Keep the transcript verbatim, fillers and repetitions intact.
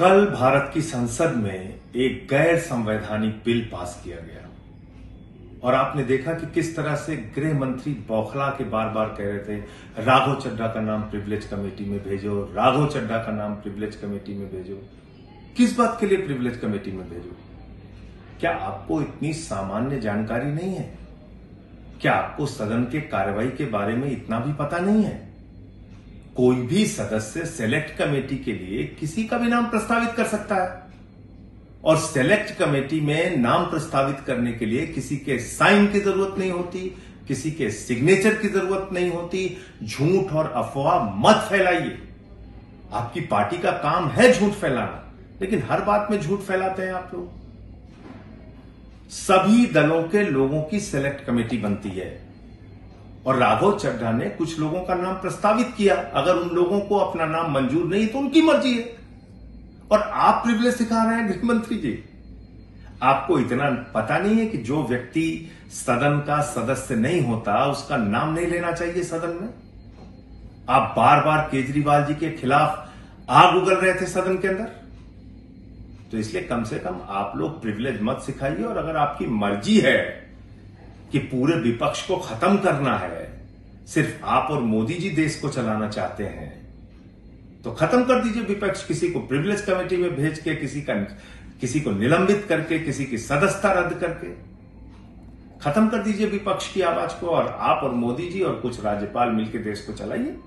कल भारत की संसद में एक गैर संवैधानिक बिल पास किया गया और आपने देखा कि किस तरह से गृह मंत्री बौखला के बार बार कह रहे थे राघव चड्ढा का नाम प्रिविलेज कमेटी में भेजो, राघव चड्ढा का नाम प्रिविलेज कमेटी में भेजो। किस बात के लिए प्रिविलेज कमेटी में भेजो? क्या आपको इतनी सामान्य जानकारी नहीं है? क्या आपको सदन के कार्रवाई के बारे में इतना भी पता नहीं है? कोई भी सदस्य सेलेक्ट कमेटी के लिए किसी का भी नाम प्रस्तावित कर सकता है और सेलेक्ट कमेटी में नाम प्रस्तावित करने के लिए किसी के साइन की जरूरत नहीं होती, किसी के सिग्नेचर की जरूरत नहीं होती। झूठ और अफवाह मत फैलाइए। आपकी पार्टी का काम है झूठ फैलाना, लेकिन हर बात में झूठ फैलाते हैं आप लोग। सभी दलों के लोगों की सेलेक्ट कमेटी बनती है और राघव चड्ढा ने कुछ लोगों का नाम प्रस्तावित किया। अगर उन लोगों को अपना नाम मंजूर नहीं तो उनकी मर्जी है और आप प्रिविलेज दिखा रहे हैं। गृह मंत्री जी, आपको इतना पता नहीं है कि जो व्यक्ति सदन का सदस्य नहीं होता उसका नाम नहीं लेना चाहिए सदन में? आप बार बार केजरीवाल जी के खिलाफ आग उगल रहे थे सदन के अंदर, तो इसलिए कम से कम आप लोग प्रिविलेज मत सिखाइए। और अगर आपकी मर्जी है कि पूरे विपक्ष को खत्म करना है, सिर्फ आप और मोदी जी देश को चलाना चाहते हैं, तो खत्म कर दीजिए विपक्ष। किसी को प्रिविलेज कमेटी में भेज के, किसी का किसी को निलंबित करके, किसी की सदस्यता रद्द करके खत्म कर दीजिए विपक्ष की आवाज को। और आप और मोदी जी और कुछ राज्यपाल मिलकर देश को चलाइए।